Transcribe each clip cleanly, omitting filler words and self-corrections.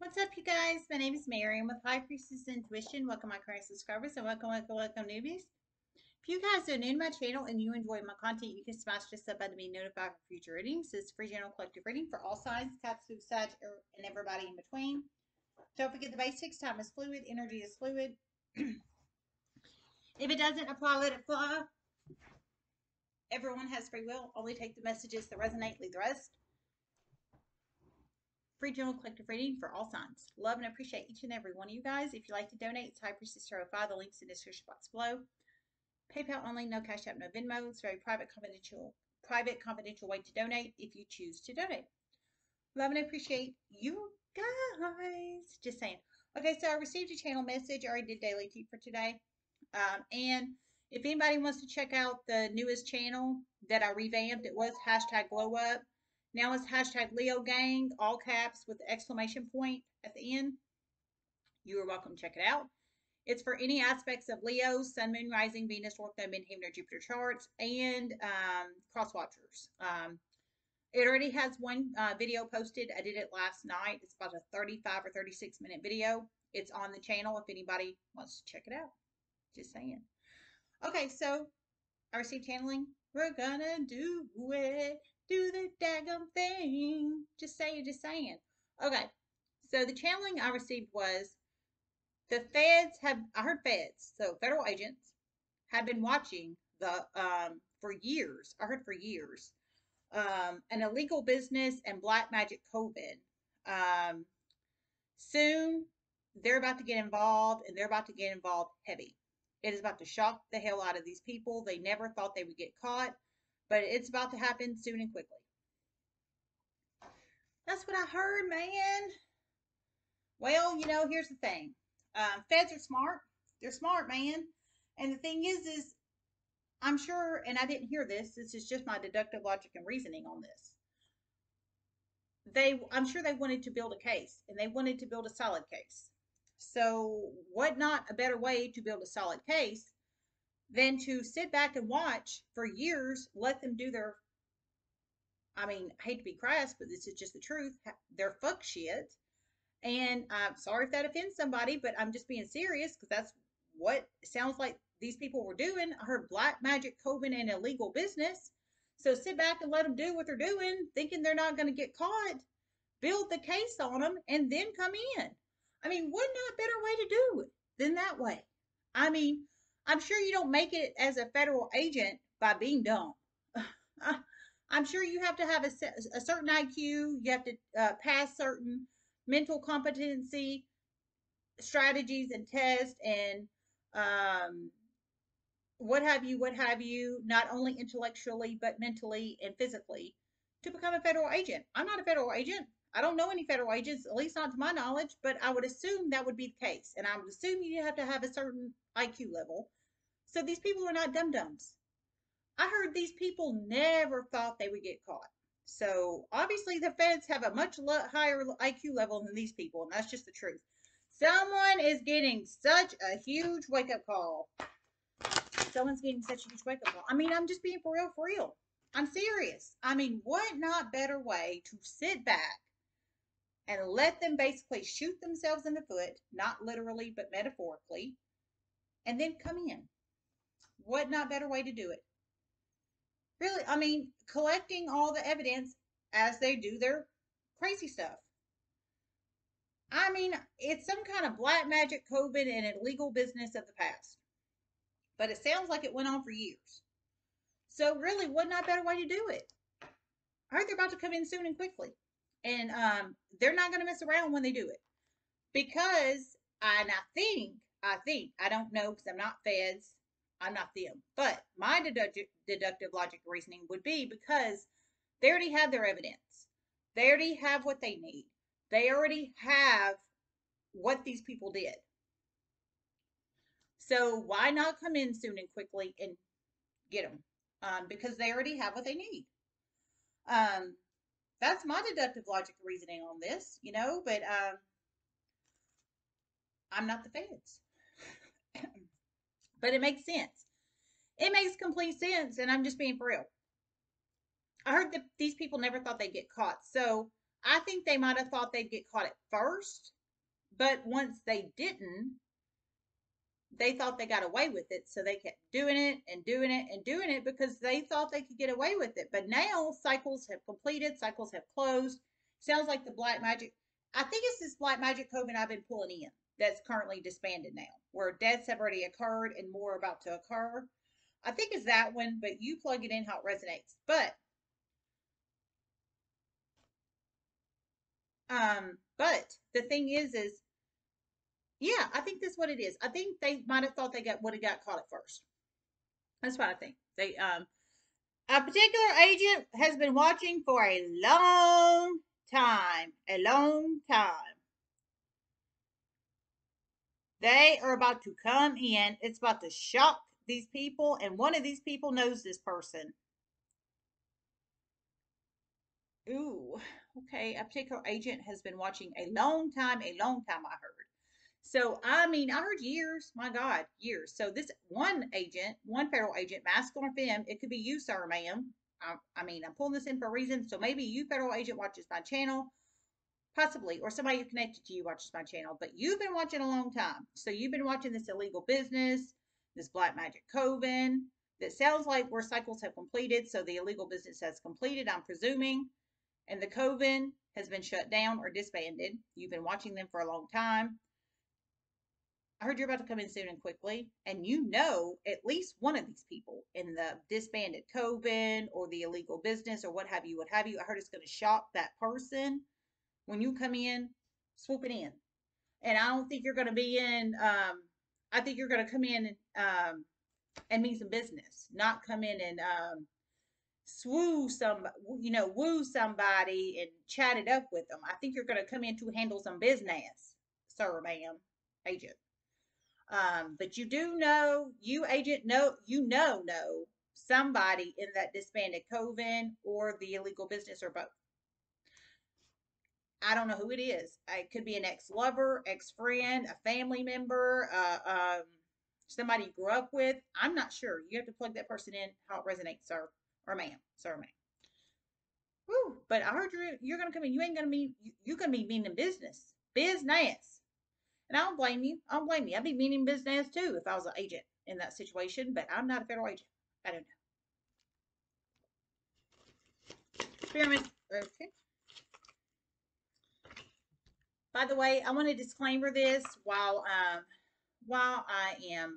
What's up, you guys? My name is Mary. I'm with High Priestess Intuition. Welcome, my current subscribers, and welcome, newbies. If you guys are new to my channel and you enjoy my content, you can smash this up button to be notified for future readings. This is free general collective reading for all signs, types, Sag, and everybody in between. Don't forget the basics. Time is fluid. Energy is fluid. If it doesn't apply, let it fly. Everyone has free will. Only take the messages that resonate. Leave the rest. Free general collective reading for all signs. Love and appreciate each and every one of you guys. If you'd like to donate, it's HighPriestessTarot5. The link's in the description box below. PayPal only, no Cash App, no Venmo. It's a very private, confidential way to donate if you choose to donate. Love and appreciate you guys. Just saying. Okay, so I received a channel message. I already did daily tea for today. And if anybody wants to check out the newest channel that I revamped, it was #GLOWUP. Now it's #LeoGang, all caps with exclamation point at the end. You are welcome to check it out. It's for any aspects of Leo, Sun, Moon, Rising, Venus, North Node, Midheaven, or Jupiter charts, and cross watchers. It already has one video posted. I did it last night. It's about a 35 or 36 minute video. It's on the channel if anybody wants to check it out. Just saying. Okay, so I received channeling. We're gonna do it. Do the daggum thing. Just saying, just saying. Okay, so the channeling I received was the feds have, I heard feds, so federal agents have been watching the, for years, I heard for years, an illegal business and black magic COVID. Soon they're about to get involved, and they're about to get involved heavy. It is about to shock the hell out of these people. They never thought they would get caught, but it's about to happen soon and quickly. That's what I heard, man. Well, you know, here's the thing. Feds are smart. They're smart, man. And the thing is I'm sure, and I didn't hear this. This is just my deductive logic and reasoning on this. I'm sure they wanted to build a case, and they wanted to build a solid case. So what not a better way to build a solid case than to sit back and watch for years, let them do their, I mean, I hate to be crass, but this is just the truth, their fuck shit. And I'm sorry if that offends somebody, but I'm just being serious because that's what it sounds like these people were doing. I heard black magic, COVID, and illegal business. So sit back and let them do what they're doing, thinking they're not going to get caught, build the case on them, and then come in. I mean, what not better way to do it than that way? I mean, I'm sure you don't make it as a federal agent by being dumb. I'm sure you have to have a certain IQ. You have to pass certain mental competency strategies and tests and what have you, not only intellectually, but mentally and physically to become a federal agent. I'm not a federal agent. I don't know any federal agents, at least not to my knowledge, but I would assume that would be the case. And I would assume you have to have a certain IQ level. So these people are not dum-dums. I heard these people never thought they would get caught. So obviously the feds have a much higher IQ level than these people, and that's just the truth. Someone is getting such a huge wake-up call. Someone's getting such a huge wake-up call. I mean, I'm just being for real, for real. I'm serious. I mean, what not better way to sit back and let them basically shoot themselves in the foot, not literally, but metaphorically, and then come in. What not better way to do it? Really, I mean, collecting all the evidence as they do their crazy stuff. I mean, it's some kind of black magic, COVID, and illegal business of the past. But it sounds like it went on for years. So really, what not better way to do it? I heard they're about to come in soon and quickly. And they're not going to mess around when they do it. Because, and I think, I don't know because I'm not feds, I'm not them. But my deductive logic reasoning would be because they already have their evidence. They already have what they need. They already have what these people did. So why not come in soon and quickly and get them? Because they already have what they need. That's my deductive logic reasoning on this, you know, but I'm not the feds. But it makes sense. It makes complete sense, and I'm just being for real. I heard that these people never thought they'd get caught, so I think they might have thought they'd get caught at first, but once they didn't, they thought they got away with it, so they kept doing it and doing it and doing it because they thought they could get away with it. But now cycles have completed, cycles have closed. Sounds like the black magic. I think it's this black magic coven I've been pulling in that's currently disbanded now, where deaths have already occurred and more are about to occur. I think it's that one, but you plug it in how it resonates. But the thing is yeah, I think that's what it is. I think they might have thought they would have got caught at first. That's what I think. They a particular agent has been watching for a long time. A long time. They are about to come in. It's about to shock these people, and one of these people knows this person. Ooh, okay. A particular agent has been watching a long time, I heard. So, I mean, I heard years, my God, years. So this one agent, one federal agent, masculine or femme, it could be you, sir, ma'am. I mean, I'm pulling this in for a reason. So maybe you federal agent watches my channel, possibly, or somebody connected to you watches my channel, but you've been watching a long time. So you've been watching this illegal business, this black magic coven, that sounds like where cycles have completed. So the illegal business has completed, I'm presuming, and the coven has been shut down or disbanded. You've been watching them for a long time. I heard you're about to come in soon and quickly, and you know at least one of these people in the disbanded coven or the illegal business or what have you, what have you. I heard it's going to shock that person when you come in, swooping in. And I don't think you're going to be in, I think you're going to come in and mean some business, not come in and woo somebody and chat it up with them. I think you're going to come in to handle some business, sir, ma'am, agent. But you do know, you agent know, you know somebody in that disbanded coven or the illegal business or both. I don't know who it is. It could be an ex-lover, ex-friend, a family member, somebody you grew up with. I'm not sure. You have to plug that person in how it resonates, sir or ma'am, sir or ma'am. Woo, but I heard you're going to come in. You ain't going to be, you're going to be meaning business. And I don't blame you. I don't blame you. I'd be meaning business too if I was an agent in that situation, but I'm not a federal agent. I don't know. Experiment. Okay. By the way, I want to disclaimer this while I am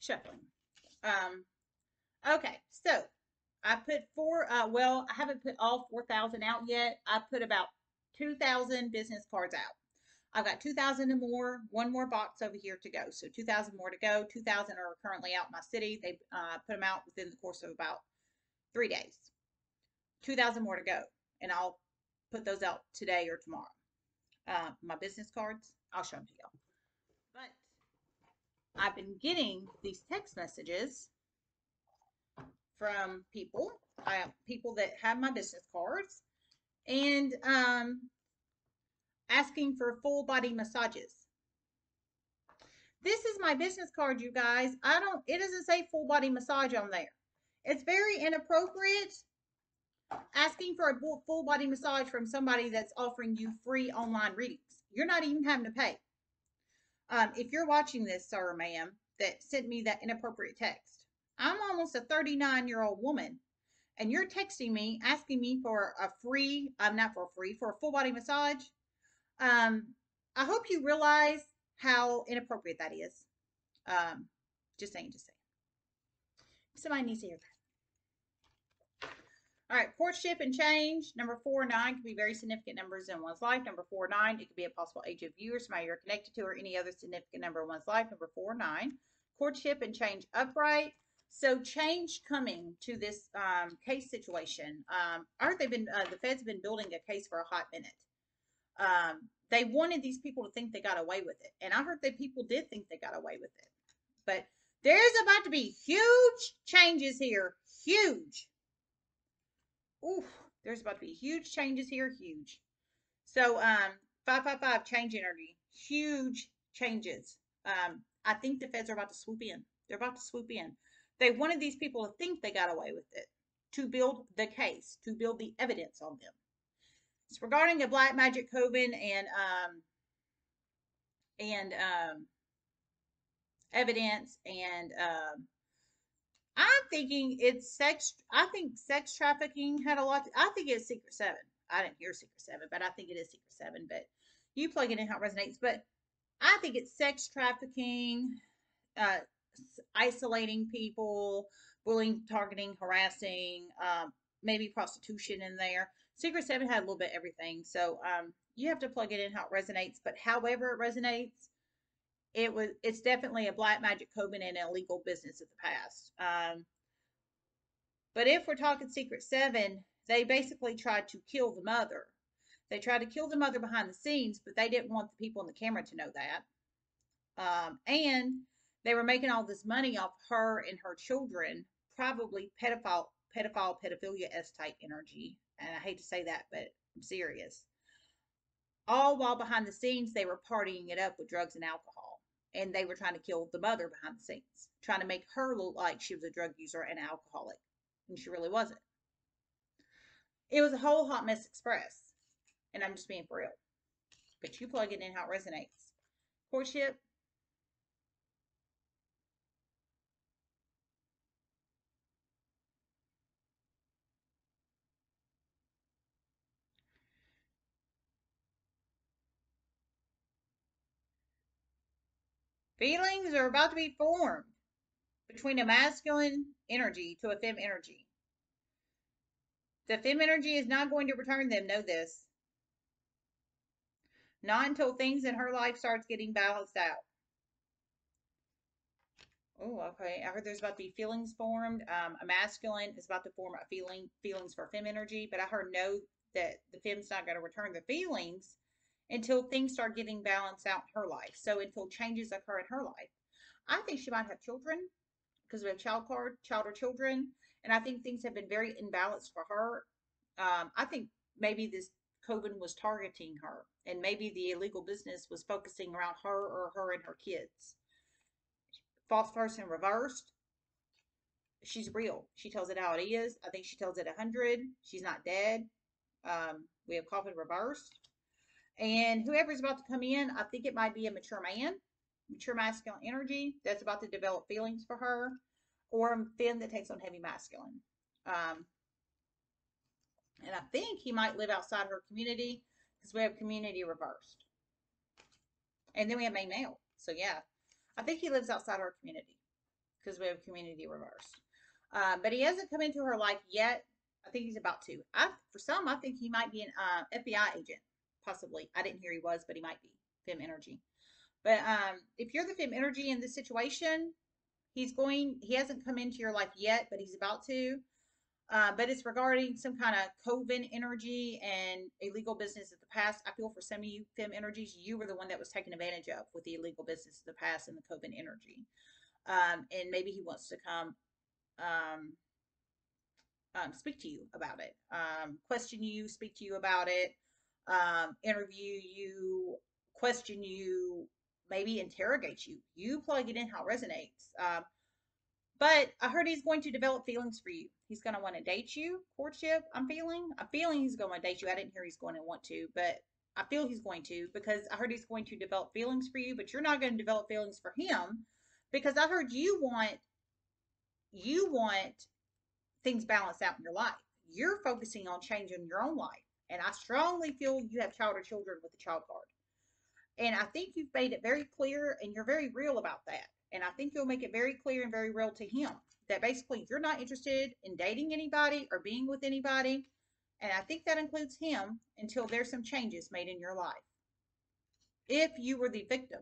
shuffling. Okay, so I put well, I haven't put all 4,000 out yet. I put about 2,000 business cards out. I've got 2,000 and more, one more box over here to go. So 2,000 more to go. 2,000 are currently out in my city. They put them out within the course of about 3 days. 2,000 more to go. And I'll put those out today or tomorrow. My business cards, I'll show them to y'all. But I've been getting these text messages from people. I have people that have my business cards. And asking for full body massages. This is my business card, you guys. It doesn't say full body massage on there. It's very inappropriate asking for a full body massage from somebody that's offering you free online readings. You're not even having to pay. If you're watching this, sir or ma'am, that sent me that inappropriate text. I'm almost a 39-year-old woman. And you're texting me, asking me for a free, for a full body massage. I hope you realize how inappropriate that is. Just saying. Somebody needs to hear that. All right, courtship and change. Number 4 and 9 could be very significant numbers in one's life. Number 4 and 9, it could be a possible age of you or somebody you're connected to or any other significant number in one's life. Number 4 and 9, courtship and change upright. So change coming to this case situation. Aren't they been, the feds have been building a case for a hot minute. They wanted these people to think they got away with it. And I heard that people did think they got away with it. But there's about to be huge changes here. Huge. Oof, there's about to be huge changes here. Huge. So 555 change energy. Huge changes. I think the feds are about to swoop in. They wanted these people to think they got away with it. to build the case, to build the evidence on them. So regarding the black magic coven and evidence and I'm thinking it's sex. I think sex trafficking had a lot. I think it's Secret Seven. I didn't hear Secret Seven, but I think it is Secret Seven. But you plug it in how it resonates. But I think it's sex trafficking, isolating people, bullying, targeting, harassing, maybe prostitution in there. Secret Seven had a little bit of everything. So you have to plug it in how it resonates. But however it resonates, it's definitely a black magic coven and illegal business of the past. But if we're talking Secret Seven, they basically tried to kill the mother. They tried to kill the mother behind the scenes, but they didn't want the people on the camera to know that. And they were making all this money off her and her children, probably pedophilia-S type energy. And I hate to say that, but I'm serious. All while behind the scenes, they were partying it up with drugs and alcohol. And they were trying to kill the mother behind the scenes, trying to make her look like she was a drug user and alcoholic. And she really wasn't. It was a whole hot mess express. And I'm just being for real. But you plug it in how it resonates. Courtship. Feelings are about to be formed between a masculine energy to a femme energy. The femme energy is not going to return them, know this. Not until things in her life starts getting balanced out. Oh, okay. I heard there's about to be feelings formed. A masculine is about to form a feelings for femme energy, but I heard no, that the femme's not going to return the feelings until things start getting balanced out in her life. So until changes occur in her life. I think she might have children, because we have child card, child or children. And I think things have been very imbalanced for her. I think maybe this coven was targeting her. And maybe the illegal business was focusing around her or her and her kids. False person reversed. She's real. She tells it how it is. I think she tells it 100. She's not dead. We have coffin reversed. And whoever's about to come in, I think it might be a mature man, mature masculine energy that's about to develop feelings for her, or a femme that takes on heavy masculine. And I think he might live outside her community because we have community reversed. And then we have main male. So, yeah, I think he lives outside our community because we have community reversed. But he hasn't come into her life yet. I think he's about to. For some, I think he might be an FBI agent. Possibly. I didn't hear he was, but he might be. Femme energy. But if you're the femme energy in this situation, he hasn't come into your life yet, but he's about to. But it's regarding some kind of coven energy and illegal business of the past. I feel for some of you femme energies, you were the one that was taken advantage of with the illegal business of the past and the coven energy. And maybe he wants to come speak to you about it. Question you, speak to you about it. Interview you, question you, maybe interrogate you. You plug it in how it resonates. But I heard he's going to develop feelings for you. He's going to want to date you. Courtship, I'm feeling he's going to date you. I didn't hear he's going to want to, but I feel he's going to, because I heard he's going to develop feelings for you, but you're not going to develop feelings for him, because I heard you want things balanced out in your life. You're focusing on changing your own life. And I strongly feel you have child or children with the child card. And I think you've made it very clear and you're very real about that. And I think you'll make it very clear and very real to him that basically you're not interested in dating anybody or being with anybody. And I think that includes him until there's some changes made in your life. If you were the victim,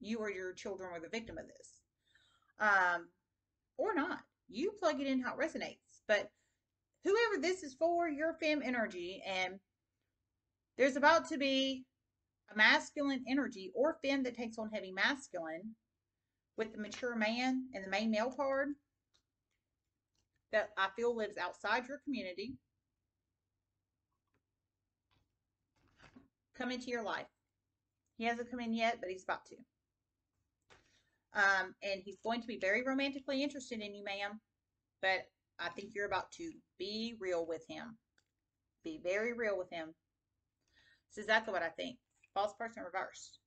you or your children were the victim of this. Or not. You plug it in how it resonates. But whoever this is for, your femme energy, and there's about to be a masculine energy or femme that takes on heavy masculine with the mature man and the main male card that I feel lives outside your community. Come into your life. He hasn't come in yet, but he's about to. And he's going to be very romantically interested in you, ma'am, but I think you're about to be real with him. Be very real with him. This is exactly what I think. False person reversed.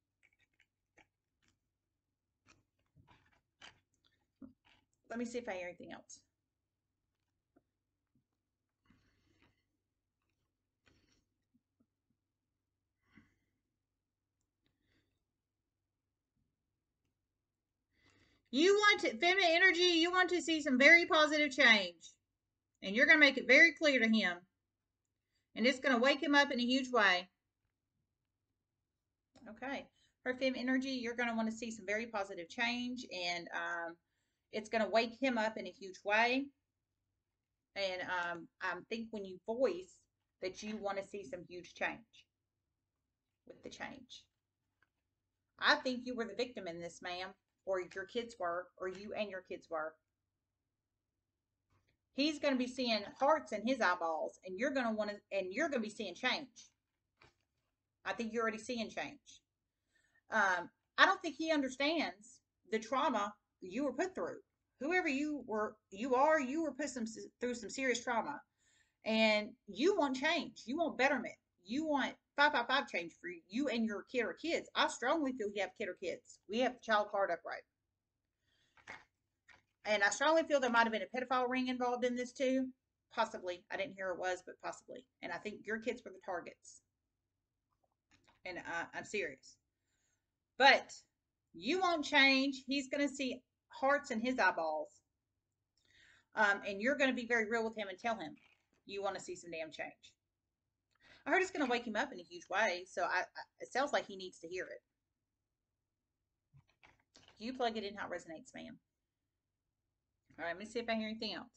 Let me see if I hear anything else. You want to, feminine energy, you want to see some very positive change. And you're going to make it very clear to him. And it's going to wake him up in a huge way. Okay. For feminine energy, you're going to want to see some very positive change. And it's going to wake him up in a huge way. And I think when you voice that you want to see some huge change with the change. I think you were the victim in this, ma'am. Or your kids were, or you and your kids were. He's going to be seeing hearts in his eyeballs, and you're going to want to, and you're going to be seeing change. I think you're already seeing change. I don't think he understands the trauma you were put through. Whoever you were, you were put through some serious trauma, and you want change. You want betterment. You want 555 change for you and your kid or kids. I strongly feel you have kid or kids. We have the child card upright. And I strongly feel there might have been a pedophile ring involved in this too. Possibly. I didn't hear it was, but possibly. And I think your kids were the targets. And I'm serious. But you won't change. He's going to see hearts in his eyeballs. And you're going to be very real with him and tell him you want to see some damn change. I heard it's going to wake him up in a huge way, so it sounds like he needs to hear it. You plug it in how it resonates, ma'am. All right, let me see if I hear anything else.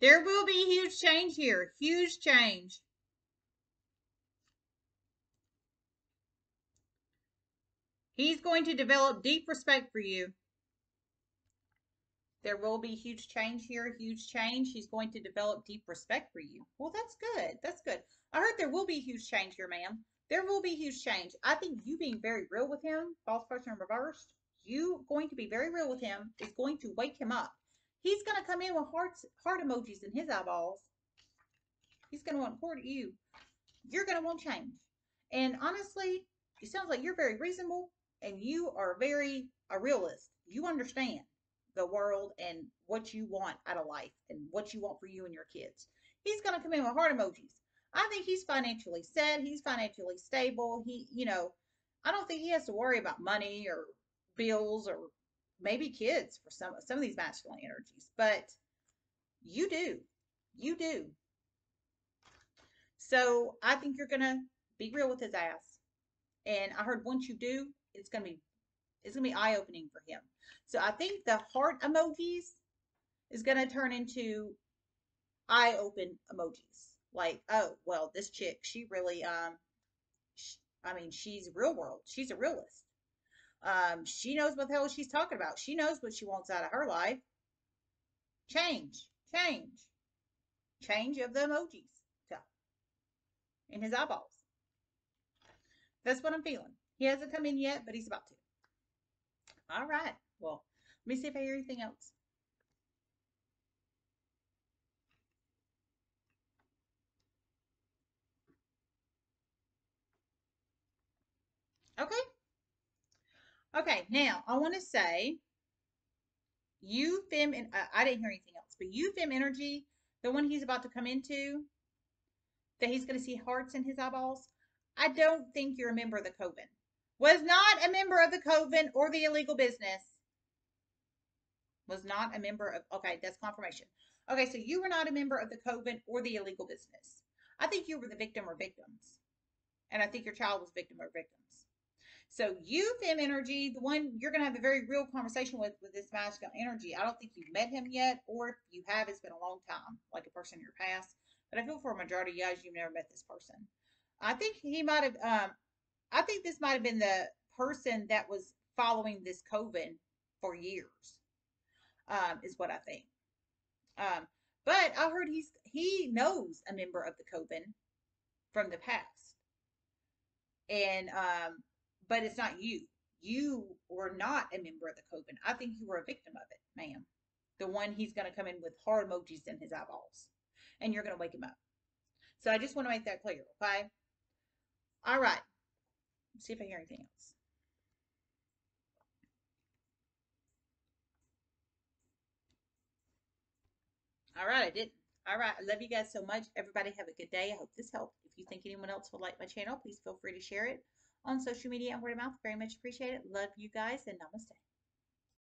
There will be huge change here. Huge change. He's going to develop deep respect for you. There will be huge change here, huge change. He's going to develop deep respect for you. Well, that's good. That's good. I heard there will be huge change here, ma'am. There will be huge change. I think you being very real with him, false person reversed, you going to be very real with him is going to wake him up. He's going to come in with heart emojis in his eyeballs. He's going to want to court you. You're going to want change. And honestly, it sounds like you're very reasonable and you are very a realist. You understand the world and what you want out of life and what you want for you and your kids. He's going to come in with heart emojis. I think he's financially set. He's financially stable. He, you know, I don't think he has to worry about money or bills or maybe kids for some of these masculine energies, but you do. You do. So I think you're going to be real with his ass. And I heard once you do, it's going to be eye-opening for him. So I think the heart emojis is going to turn into eye-open emojis. Like, oh, well, this chick, she really, she's real world. She's a realist. She knows what the hell she's talking about. She knows what she wants out of her life. Change. Change. Change of the emojis. So, in his eyeballs. That's what I'm feeling. He hasn't come in yet, but he's about to. All right. Well, let me see if I hear anything else. Okay. Okay. Now, I want to say you, fem, and I didn't hear anything else, but you, fem energy, the one he's about to come into, that he's going to see hearts in his eyeballs. I don't think you're a member of the coven. Was not a member of the coven or the illegal business. Was not a member of, okay, that's confirmation. Okay, so you were not a member of the coven or the illegal business. I think you were the victim or victims. And I think your child was victim or victims. So you, fem energy, the one you're going to have a very real conversation with this masculine energy. I don't think you've met him yet, or if you have, it's been a long time, like a person in your past. But I feel for a majority of you guys, you've never met this person. I think he might have, I think this might have been the person that was following this coven for years, is what I think. But I heard he knows a member of the coven from the past, and but it's not you. you were not a member of the coven. I think you were a victim of it, ma'am. The one he's going to come in with heart emojis in his eyeballs. And you're going to wake him up. So I just want to make that clear, okay? All right. Let's see if I hear anything else. All right, I didn't. All right, I love you guys so much. Everybody have a good day. I hope this helped. If you think anyone else would like my channel, please feel free to share it on social media and word of mouth. Very much appreciate it. Love you guys and namaste.